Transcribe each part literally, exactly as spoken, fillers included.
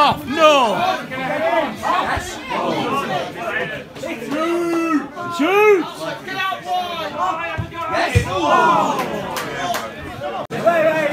Off. No! Shoot! Shoot! Get out, boy! Yes! Oh. Wait, wait, wait,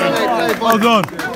wait, wait, wait, well done.